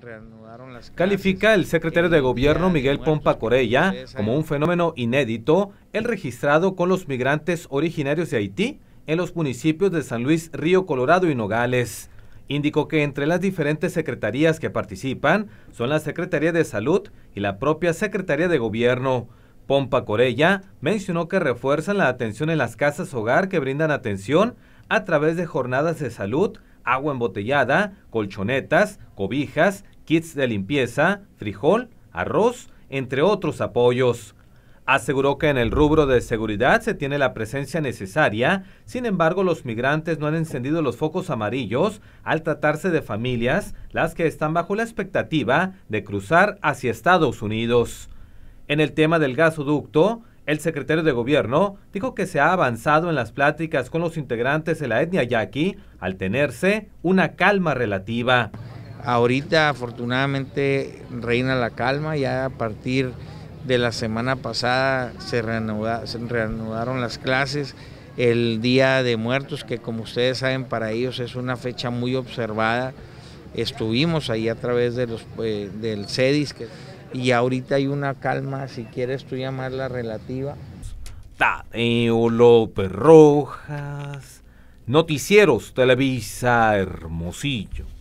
reanudaron las clases. Califica el secretario de Gobierno Miguel Pompa Corella como un fenómeno inédito el registrado con los migrantes originarios de Haití en los municipios de San Luis, Río Colorado y Nogales. Indicó que entre las diferentes secretarías que participan son la Secretaría de Salud y la propia Secretaría de Gobierno. Pompa Corella mencionó que refuerzan la atención en las casas hogar que brindan atención a través de jornadas de salud, agua embotellada, colchonetas, cobijas, kits de limpieza, frijol, arroz, entre otros apoyos. Aseguró que en el rubro de seguridad se tiene la presencia necesaria, sin embargo los migrantes no han encendido los focos amarillos al tratarse de familias las que están bajo la expectativa de cruzar hacia Estados Unidos. En el tema del gasoducto, el secretario de Gobierno dijo que se ha avanzado en las pláticas con los integrantes de la etnia yaqui al tenerse una calma relativa. Ahorita afortunadamente reina la calma, ya a partir de la semana pasada se reanudaron las clases. El Día de Muertos, que como ustedes saben para ellos es una fecha muy observada, estuvimos ahí a través de del CEDIS y ahorita hay una calma, si quieres tú llamarla relativa. Tadeo López Rojas, Noticieros Televisa, Hermosillo.